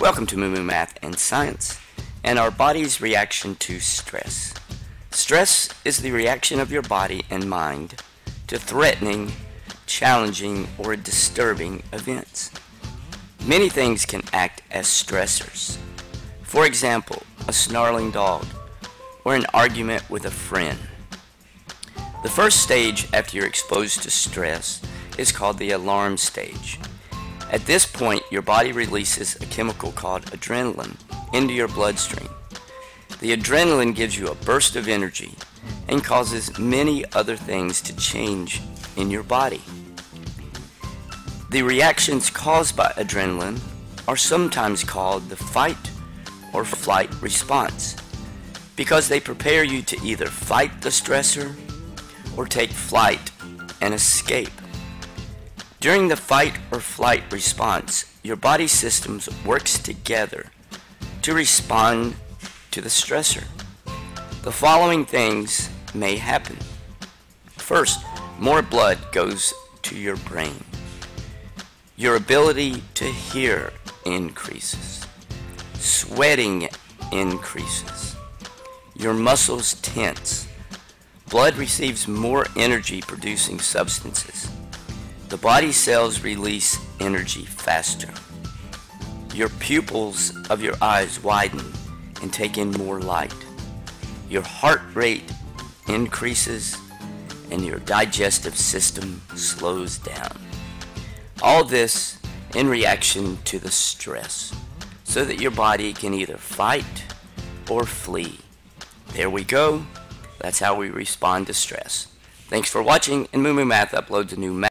Welcome to Moo Moo Math and Science, and our body's reaction to stress. Stress is the reaction of your body and mind to threatening, challenging, or disturbing events. Many things can act as stressors. For example, a snarling dog or an argument with a friend. The first stage after you're exposed to stress is called the alarm stage. At this point, your body releases a chemical called adrenaline into your bloodstream. The adrenaline gives you a burst of energy and causes many other things to change in your body. The reactions caused by adrenaline are sometimes called the fight or flight response because they prepare you to either fight the stressor or take flight and escape. During the fight or flight response, your body systems works together to respond to the stressor. The following things may happen. First, more blood goes to your brain. Your ability to hear increases. Sweating increases. Your muscles tense. Blood receives more energy-producing substances. The body cells release energy faster. Your pupils of your eyes widen and take in more light. Your heart rate increases and your digestive system slows down. All this in reaction to the stress so that your body can either fight or flee. There we go. That's how we respond to stress. Thanks for watching, and Moo Moo Math uploads a new math